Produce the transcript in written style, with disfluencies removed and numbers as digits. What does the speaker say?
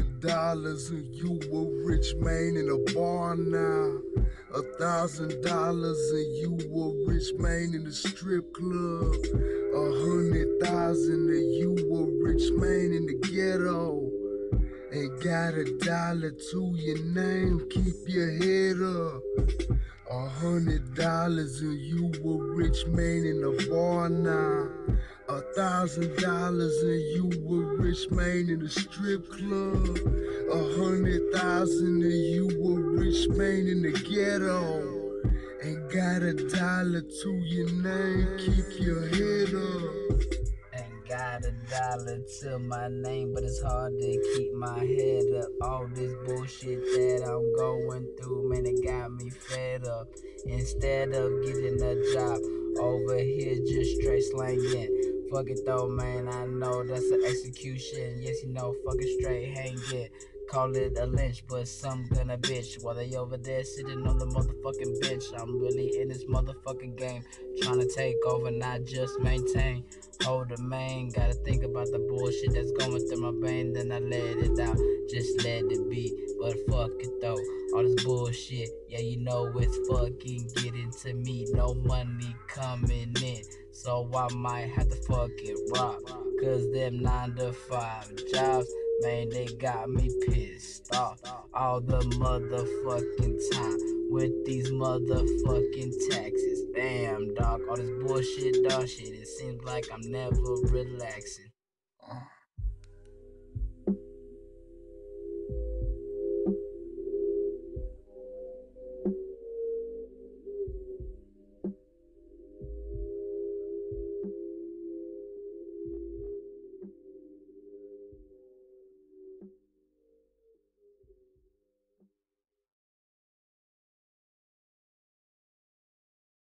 $100 and you a rich man in a bar now. $1,000 and you a rich man in the strip club. 100,000 and you a rich man in the ghetto. Ain't got $1 to your name, keep your head up. $100 and you a rich man in the bar now. $1,000 and you a rich man in the strip club. 100,000 and you a rich man in the ghetto. Ain't got $1 to your name, keep your head up. Got $1 to my name, but it's hard to keep my head up. All this bullshit that I'm going through, man, it got me fed up. Instead of getting a job, over here just straight slanging. Fuck it though, man, I know that's an execution. Yes, you know, fucking straight hanging. Call it a lynch, but some gonna bitch while they over there sitting on the motherfucking bench. I'm really in this motherfucking game, trying to take over, not just maintain. Hold the main, gotta think about the bullshit that's going through my brain. Then I let it out, just let it be. But fuck it though, all this bullshit, yeah, you know it's fucking getting to me. No money coming in, so I might have to fuck it rock. Cause them 9-to-5 jobs, man, they got me pissed off all the motherfucking time with these motherfucking taxes. Damn, dog, all this bullshit, dog shit, it seems like I'm never relaxing.